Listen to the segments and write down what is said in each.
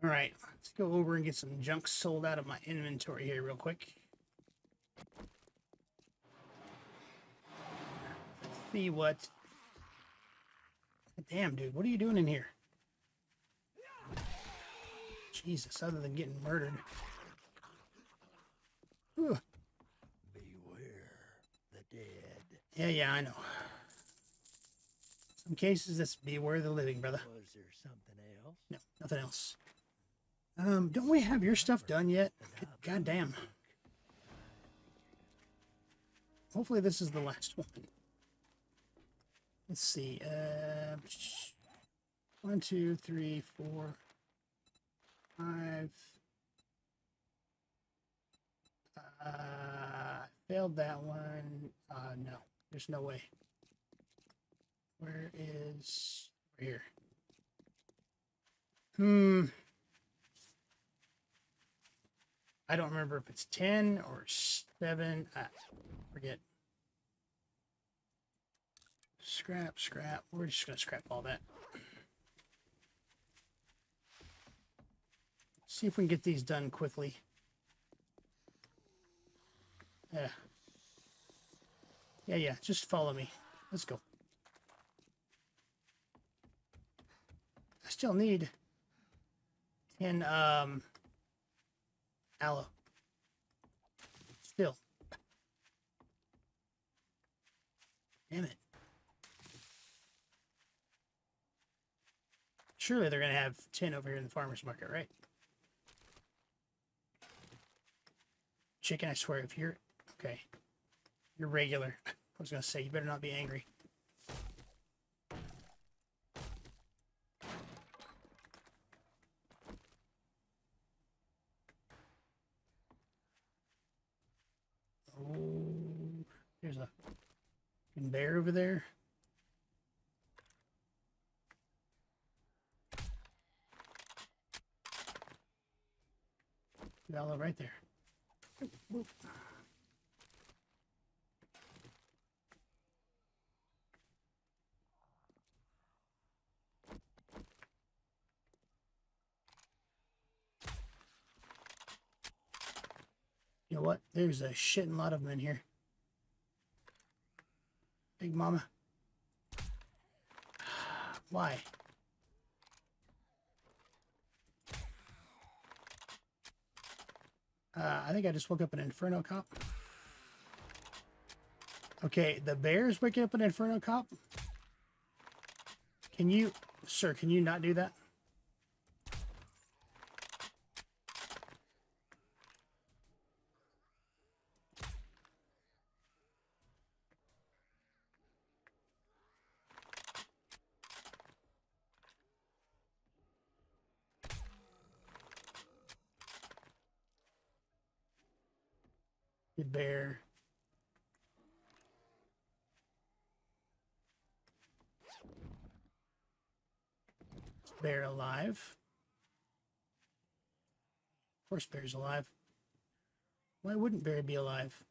All right, let's go over and get some junk sold out of my inventory here real quick. Let's see what... Damn, dude, what are you doing in here? Jesus, other than getting murdered. Ugh. Beware the dead. Yeah, I know. Some cases, that's beware the living, brother. Was there something else? No, nothing else. Don't we have your stuff done yet? God damn. Hopefully this is the last one. Let's see. 1, 2, 3, 4, 5. Failed that one. No, there's no way. Where is... Right here. I don't remember if it's 10 or 7. I forget. Scrap. We're just going to scrap all that. See if we can get these done quickly. Yeah. Yeah. Just follow me. Let's go. I still need 10, aloe. Still. Damn it. Surely they're going to have 10 over here in the farmer's market, right? Chicken, I swear, if you're... Okay. You're regular. I was going to say, you better not be angry. Oh, there's a bear over there. Aloe right there. Whoop. You know what? There's a shitting lot of them in here. Big mama. Why? I think I just woke up an Inferno Cop. Okay, the bear's waking up an Inferno Cop. Can you... Sir, can you not do that? Bear. Bear alive. Of course bear's alive. Why wouldn't bear be alive?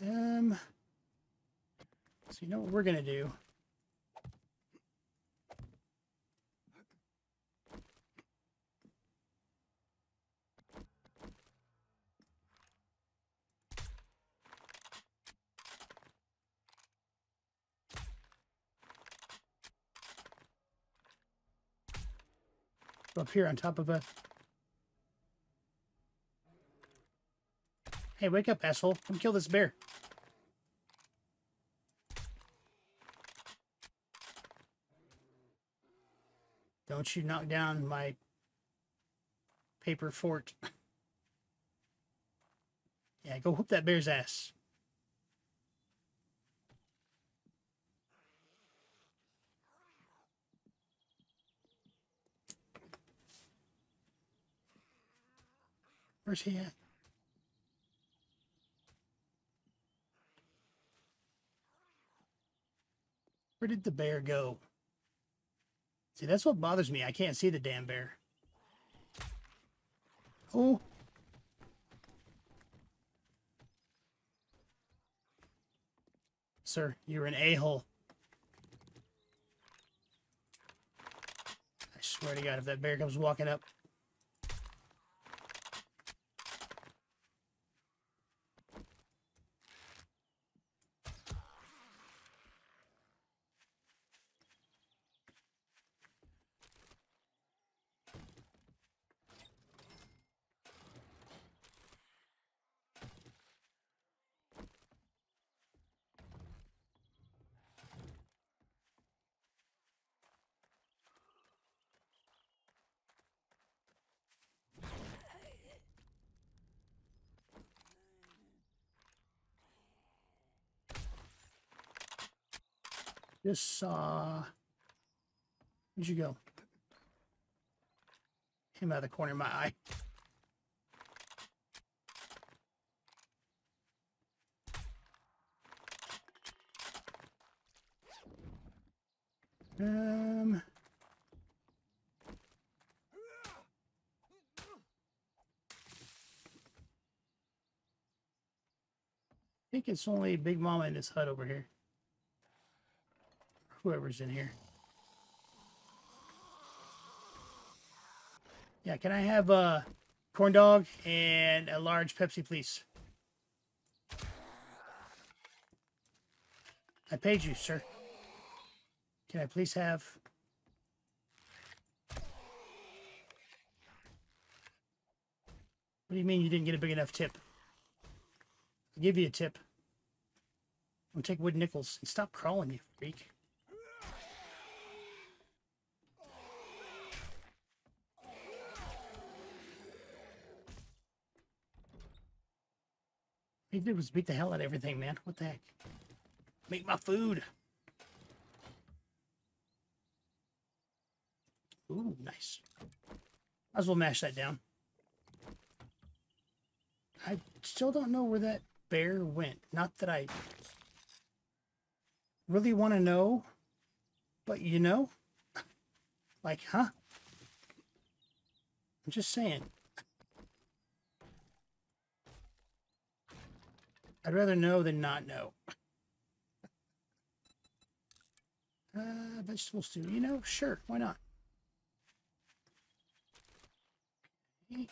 So you know what we're gonna do? Up here on top of a... Hey, wake up, asshole. Come kill this bear. Don't you knock down my paper fort. Yeah, go whoop that bear's ass. Where's he at? Where did the bear go? See, that's what bothers me. I can't see the damn bear. Oh. Sir, you're an a-hole. swear to God, if that bear comes walking up. Just saw, where'd you go? Came out of the corner of my eye. I think it's only Big Mama in this hut over here. Whoever's in here. Yeah, can I have a corn dog and a large Pepsi, please? I paid you, sir. Can I please have... What do you mean you didn't get a big enough tip? I'll give you a tip. I'll take wood nickels. And stop crawling, you freak. He did was beat the hell out of everything, man. What the heck? Make my food. Ooh, nice. Might as well mash that down. I still don't know where that bear went. Not that I really want to know, but you know, like, huh? I'm just saying. I'd rather know than not know. Vegetable stew, you know? Sure, why not? Come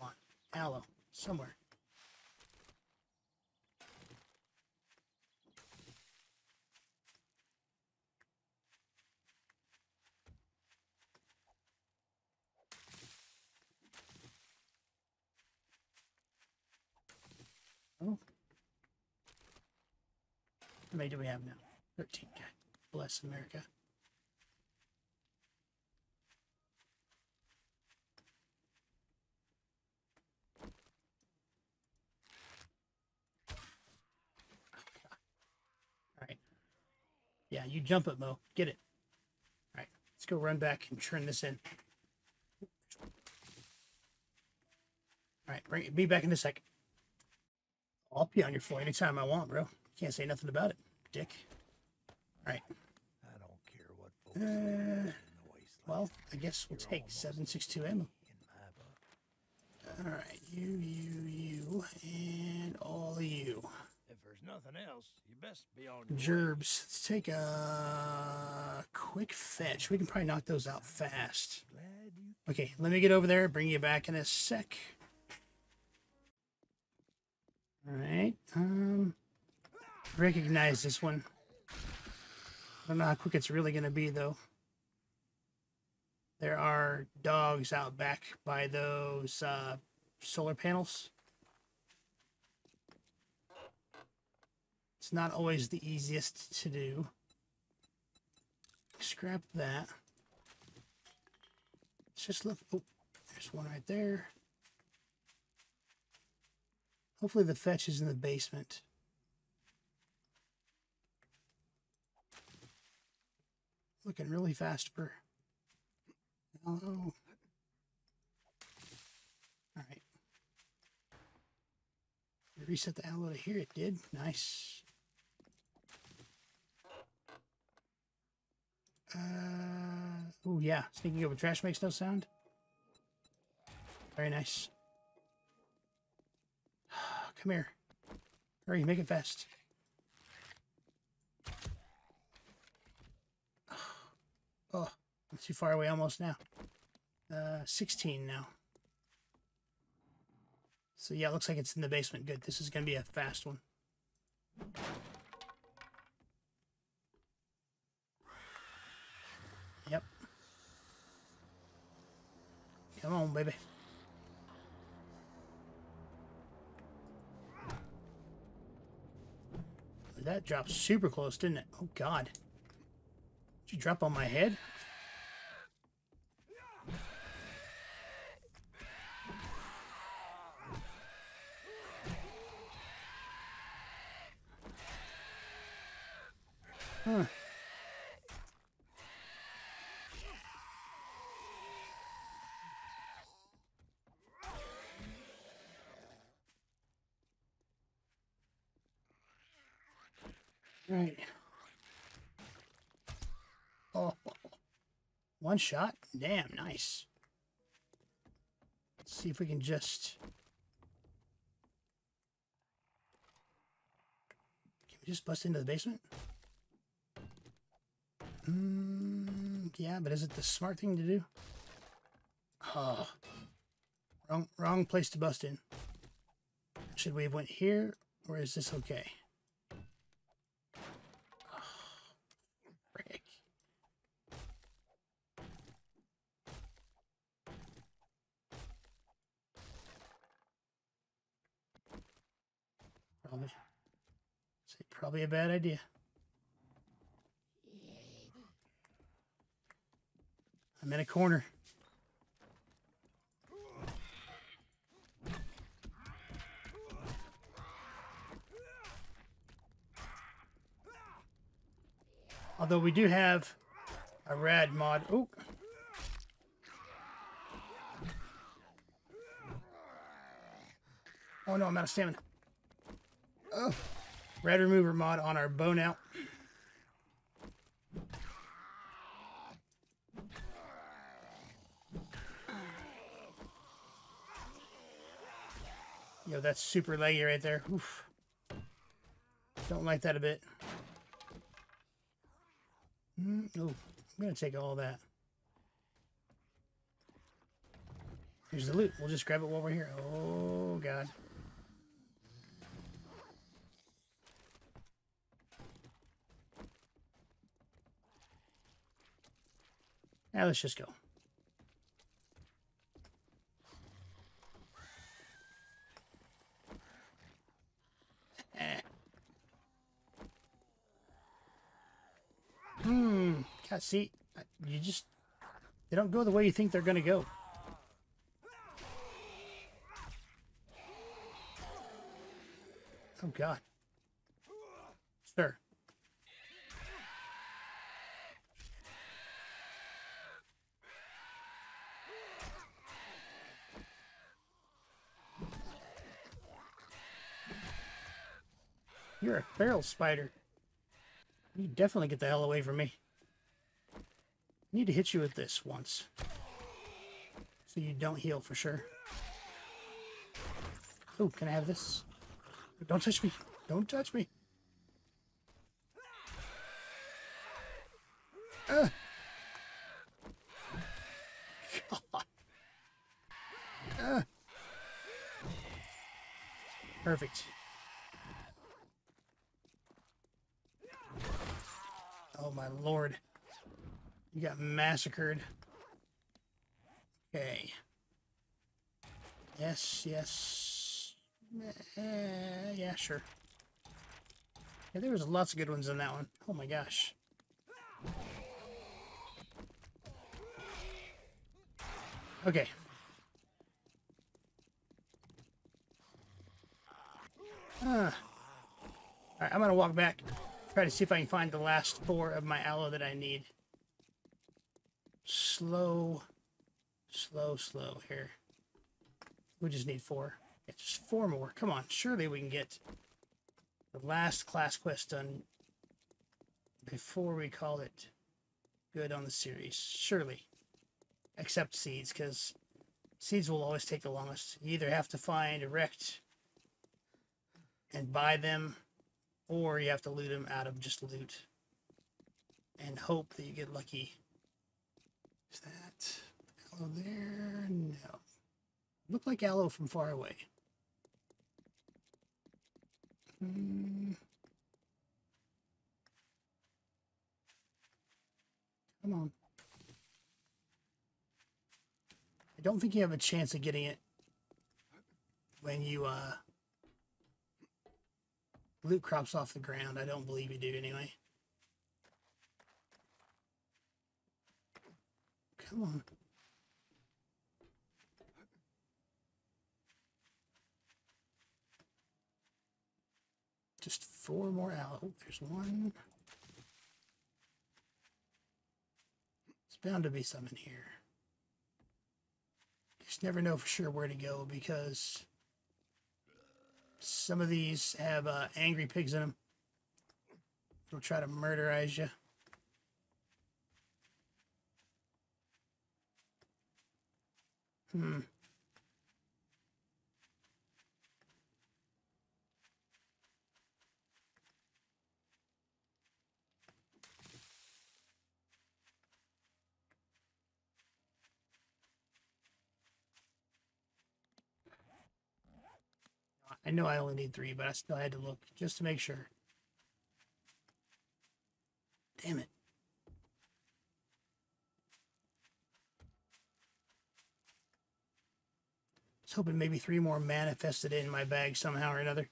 on, aloe, somewhere. Oh. How many do we have now? 13. God bless America. All right. Yeah, you jump it, Mo. Get it. All right. Let's go run back and turn this in. All right. Bring it. Be back in a second. I'll pee on your floor anytime I want, bro. Can't say nothing about it, dick. All right. I don't care what folks in the well, I guess we'll take 762 ammo. All right, you, and all of you. If there's nothing else, you best be on your Gerbs. Way. Let's take a quick fetch. We can probably knock those out fast. Okay, let me get over there. Bring you back in a sec. Alright, recognize this one. I don't know how quick it's really going to be, though. There are dogs out back by those solar panels. It's not always the easiest to do. Scrap that. Let's just look. Oh, there's one right there. Hopefully the fetch is in the basement. Looking really fast for hello. Alright. Reset the aloe to here, it did. Nice. Oh yeah, sneaking over trash makes no sound. Very nice. Come here. Hurry, make it fast. Oh, I'm too far away almost now. 16 now. So yeah, it looks like it's in the basement. Good. This is going to be a fast one. Yep. Come on, baby. That dropped super close, didn't it? Oh, God. Did you drop on my head? Huh. Right. Oh, one shot? Damn, nice. Let's see if we can just... Can we just bust into the basement? Yeah, but is it the smart thing to do? Oh. Wrong place to bust in. Should we have went here, or is this okay? Probably a bad idea. I'm in a corner. Although we do have a rad mod. Oh. Oh no, I'm out of stamina. Oh. Rad remover mod on our bow now. Yo, that's super laggy right there. Oof. Don't like that a bit. Oh, I'm gonna take all that. Here's the loot. We'll just grab it while we're here. Oh God. Now let's just go. God, see, you just—they don't go the way you think they're gonna go. Oh God, sir. You're a feral spider. You definitely get the hell away from me. I need to hit you with this once. So you don't heal for sure. Oh, can I have this? Don't touch me. Don't touch me. God. Perfect. Oh my lord. You got massacred. Okay. Yes, yes. Yeah, sure. Yeah, there was lots of good ones in that one. Oh my gosh. Okay. Alright, I'm gonna walk back. Try to see if I can find the last 4 of my aloe that I need. Slow here. We just need 4. Yeah, just 4 more. Come on, surely we can get the last class quest done before we call it good on the series. Surely. Except seeds, because seeds will always take the longest. You either have to find erect and buy them, or you have to loot them out of just loot and hope that you get lucky Is that aloe there? No. Looked like aloe from far away. Come on. I don't think you have a chance of getting it when you loot crops off the ground. I don't believe you do anyway. Come on. Just four more out. Oh, there's one. It's bound to be some in here. Just never know for sure where to go because some of these have angry pigs in them. They'll try to murderize you. I know I only need three, but I still had to look just to make sure. Damn it. I was hoping maybe three more manifested in my bag somehow or another.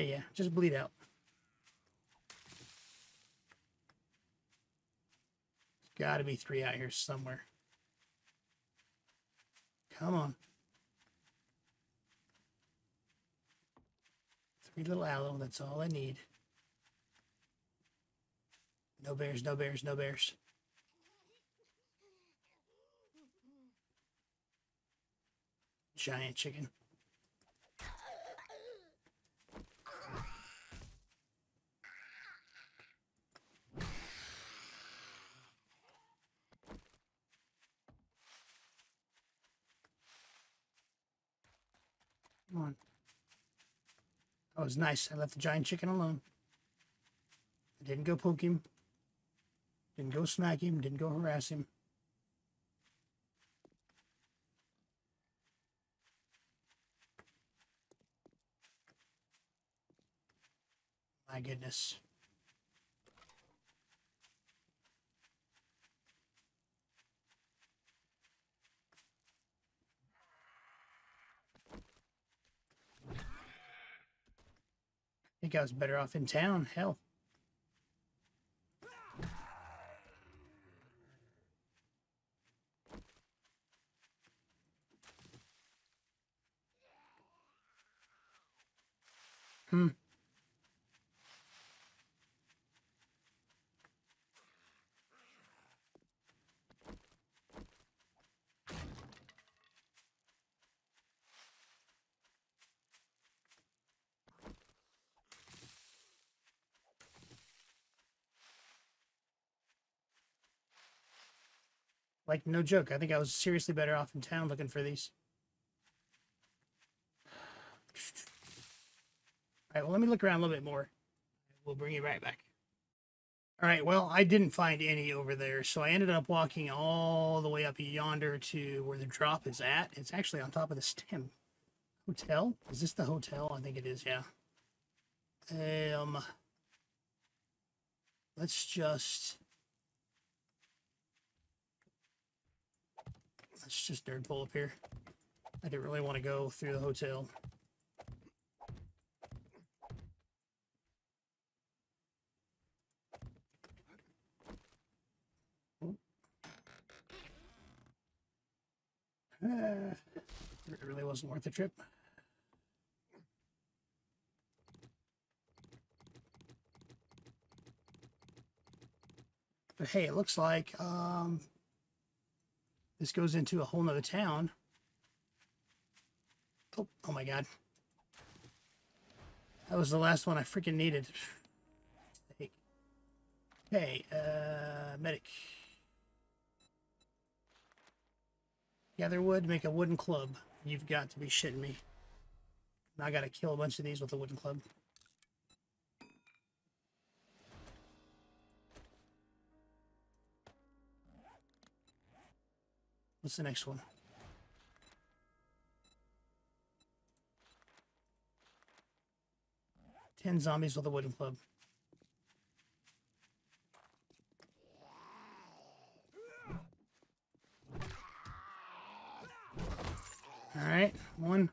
Yeah, just bleed out. There's gotta be three out here somewhere. Come on. Three little aloe, that's all I need. No bears, no bears, no bears. Giant chicken. Come on. That was nice. I left the giant chicken alone. I didn't go poke him. Didn't go smack him. Didn't go harass him. My goodness. I think I was better off in town. Hell. Like, no joke. I think I was seriously better off in town looking for these. All right, well, let me look around a little bit more. We'll bring you right back. All right, well, I didn't find any over there, so I ended up walking all the way up yonder to where the drop is at. It's actually on top of the stem. Hotel? Is this the hotel? I think it is, yeah. Let's just... It's just nerd pull up here. I didn't really want to go through the hotel. It really wasn't worth the trip. But hey, it looks like this goes into a whole nother town. Oh my god. That was the last one I freaking needed. Hey, medic. Gather wood, make a wooden club. You've got to be shitting me. Now I gotta kill a bunch of these with a wooden club. What's the next one? Ten zombies with a wooden club. Alright, one.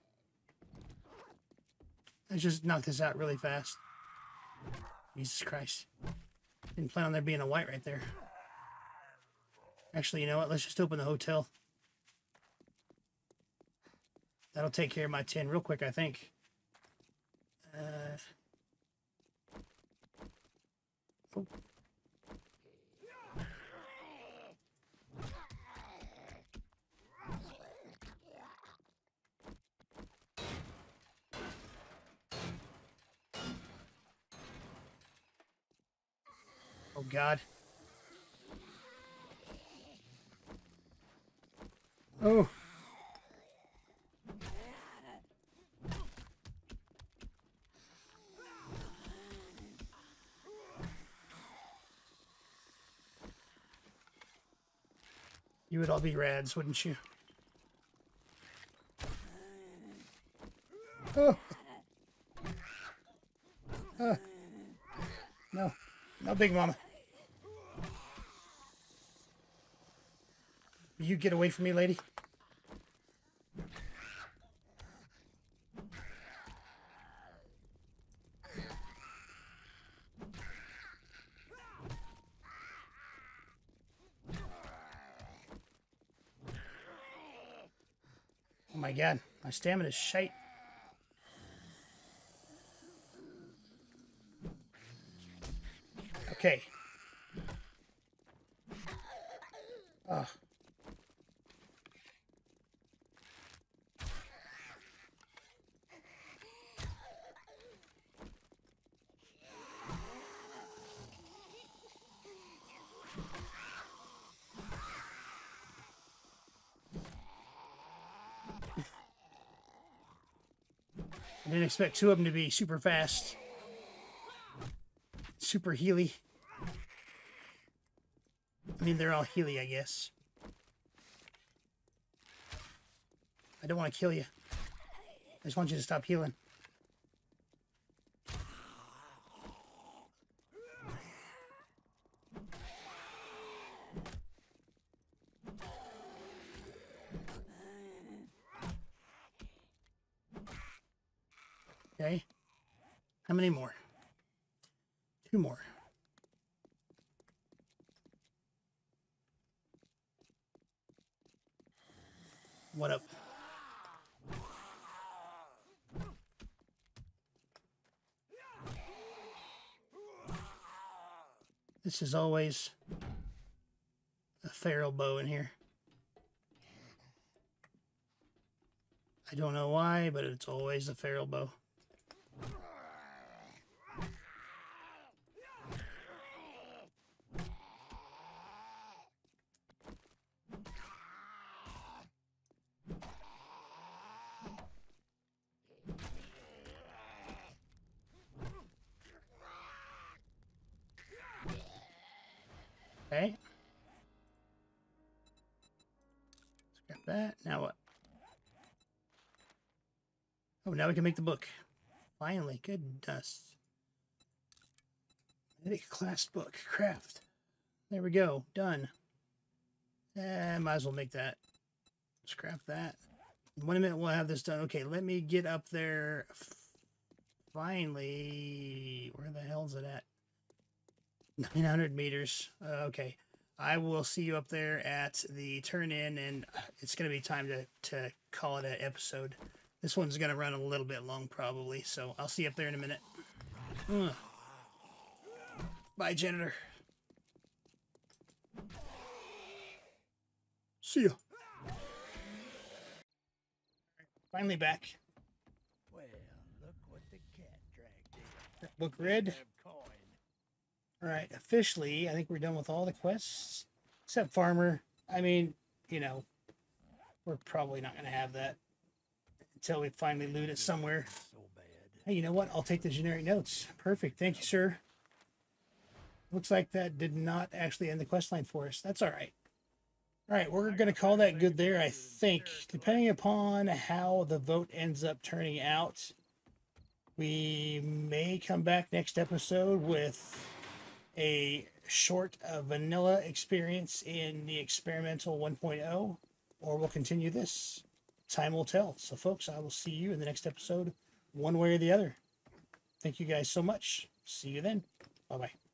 Let's just knock this out really fast. Jesus Christ. Didn't plan on there being a white right there. Actually, you know what? Let's just open the hotel. That'll take care of my 10 real quick, I think. Oh. Oh God. Oh. You would all be rads, wouldn't you? Oh. No. No, Big Mama. You get away from me, lady. Oh my God, my stamina is shite. Okay. Ugh. I didn't expect two of them to be super fast. Super healy. I mean, they're all healy, I guess. I don't want to kill you. I just want you to stop healing. How many more? Two more. What up? This is always a feral bow in here. I don't know why, but it's always a feral bow. Okay. Let's grab that. Now what? Oh, now we can make the book. Finally, goodness. Medic class book. Craft. There we go. Done. Might as well make that. Let's craft that. In 1 minute, we'll have this done. Okay, let me get up there. Finally. Where the hell's it at? 900 meters. Okay. I will see you up there at the turn in, and it's going to be time to call it an episode. This one's going to run a little bit long, probably, so I'll see you up there in a minute. Ugh. Bye, janitor. See ya. Finally back. Well, look what the cat dragged in. That book read. Alright, officially, I think we're done with all the quests, except Farmer. I mean, you know, We're probably not going to have that until we finally loot it somewhere. So bad. Hey, you know what? I'll take the generic notes. Perfect. Thank you, sir. Looks like that did not actually end the quest line for us. That's all right. All right, we're going to call that good there, I think. Depending upon how the vote ends up turning out, we may come back next episode with a short vanilla experience in the experimental 1.0, or we'll continue this. Time will tell. So, folks, I will see you in the next episode, one way or the other. Thank you guys so much. See you then. Bye-bye.